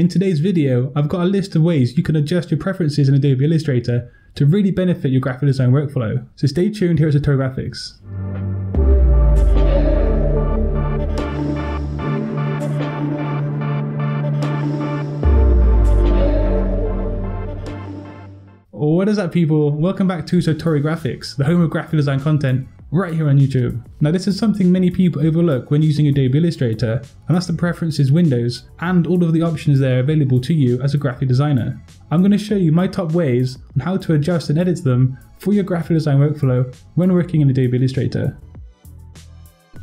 In today's video, I've got a list of ways you can adjust your preferences in Adobe Illustrator to really benefit your graphic design workflow. So stay tuned here at Satori Graphics. What is up, people? Welcome back to Satori Graphics, the home of graphic design content, right here on YouTube. Now, this is something many people overlook when using Adobe Illustrator, and that's the preferences windows and all of the options there available to you as a graphic designer. I'm going to show you my top ways on how to adjust and edit them for your graphic design workflow when working in Adobe Illustrator.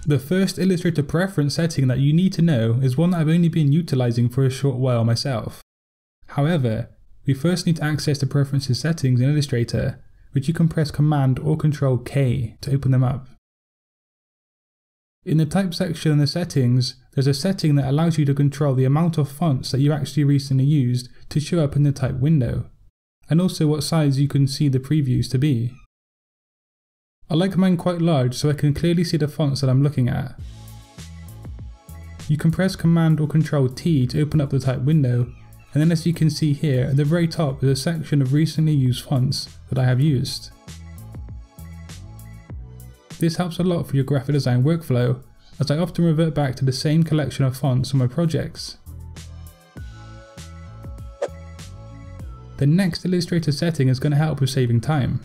The first Illustrator preference setting that you need to know is one that I've only been utilizing for a short while myself. However, we first need to access the preferences settings in Illustrator, which you can press Command or Control K to open them up. In the Type section in the settings, there's a setting that allows you to control the amount of fonts that you actually recently used to show up in the Type window, and also what size you can see the previews to be. I like mine quite large so I can clearly see the fonts that I'm looking at. You can press Command or Control T to open up the Type window, and then as you can see here, at the very top is a section of recently used fonts that I have used. This helps a lot for your graphic design workflow, as I often revert back to the same collection of fonts on my projects. The next Illustrator setting is going to help with saving time.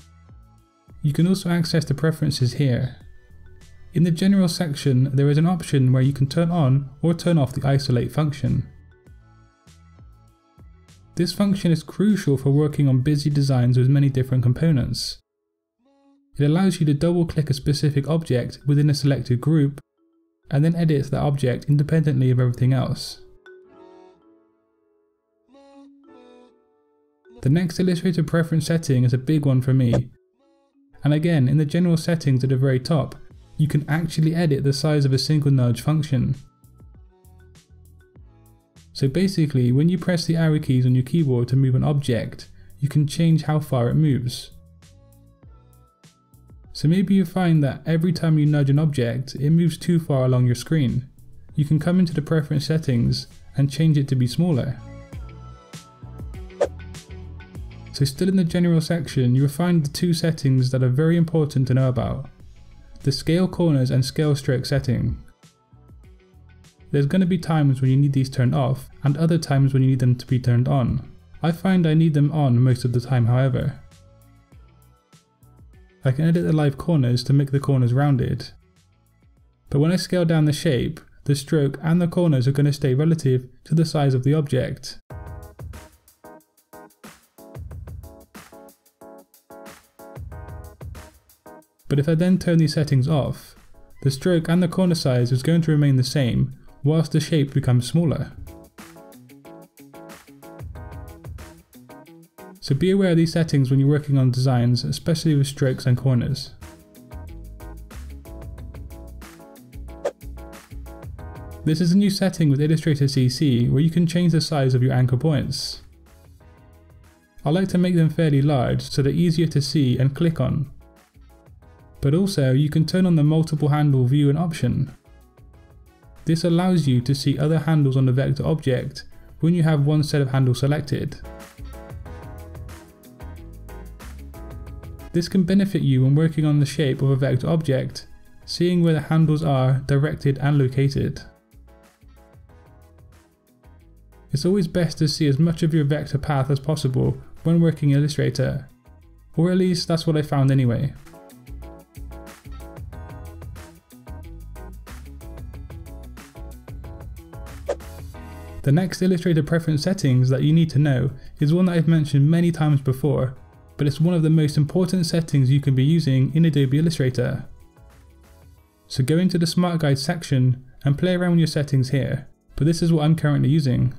You can also access the preferences here. In the general section, there is an option where you can turn on or turn off the isolate function. This function is crucial for working on busy designs with many different components. It allows you to double-click a specific object within a selected group, and then edit that object independently of everything else. The next Illustrator preference setting is a big one for me. And again, in the general settings at the very top, you can actually edit the size of a single nudge function. So basically, when you press the arrow keys on your keyboard to move an object, you can change how far it moves. So maybe you find that every time you nudge an object, it moves too far along your screen. You can come into the preference settings and change it to be smaller. So still in the general section, you will find the two settings that are very important to know about: the scale corners and scale stroke setting. There's going to be times when you need these turned off, and other times when you need them to be turned on. I find I need them on most of the time, however. I can edit the live corners to make the corners rounded. But when I scale down the shape, the stroke and the corners are going to stay relative to the size of the object. But if I then turn these settings off, the stroke and the corner size is going to remain the same, whilst the shape becomes smaller. So be aware of these settings when you're working on designs, especially with strokes and corners. This is a new setting with Illustrator CC where you can change the size of your anchor points. I like to make them fairly large so they're easier to see and click on. But also you can turn on the multiple handle view and option. This allows you to see other handles on the vector object when you have one set of handles selected. This can benefit you when working on the shape of a vector object, seeing where the handles are directed and located. It's always best to see as much of your vector path as possible when working in Illustrator, or at least that's what I found anyway. The next Illustrator preference settings that you need to know is one that I've mentioned many times before, but it's one of the most important settings you can be using in Adobe Illustrator. So go into the Smart Guides section and play around with your settings here, but this is what I'm currently using.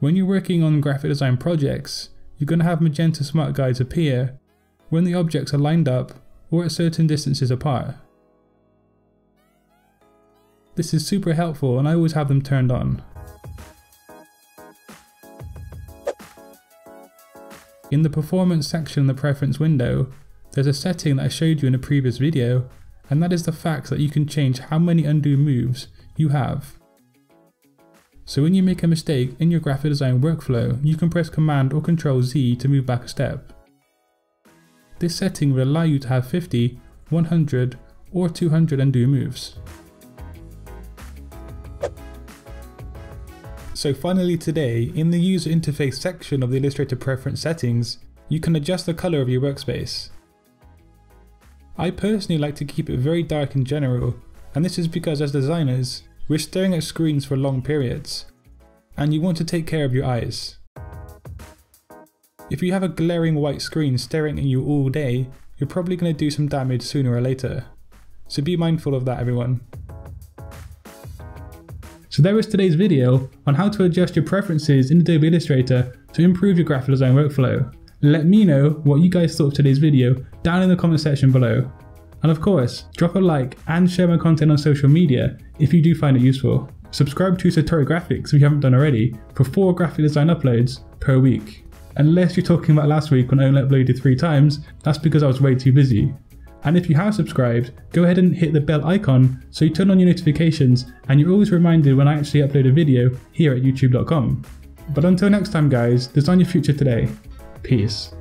When you're working on graphic design projects, you're going to have Magenta Smart Guides appear when the objects are lined up or at certain distances apart. This is super helpful and I always have them turned on. In the performance section in the preference window, there's a setting that I showed you in a previous video, and that is the fact that you can change how many undo moves you have. So when you make a mistake in your graphic design workflow, you can press Command or Control Z to move back a step. This setting will allow you to have 50, 100 or 200 undo moves. So finally today, in the user interface section of the Illustrator preference settings, you can adjust the color of your workspace. I personally like to keep it very dark in general, and this is because as designers, we're staring at screens for long periods, and you want to take care of your eyes. If you have a glaring white screen staring at you all day, you're probably going to do some damage sooner or later. So be mindful of that, everyone. So there is today's video on how to adjust your preferences in Adobe Illustrator to improve your graphic design workflow. Let me know what you guys thought of today's video down in the comment section below. And of course, drop a like and share my content on social media if you do find it useful. Subscribe to Satori Graphics if you haven't done already for 4 graphic design uploads per week. Unless you're talking about last week when I only uploaded 3 times, that's because I was way too busy. And if you have subscribed, go ahead and hit the bell icon so you turn on your notifications and you're always reminded when I actually upload a video here at youtube.com. But until next time guys, design your future today. Peace.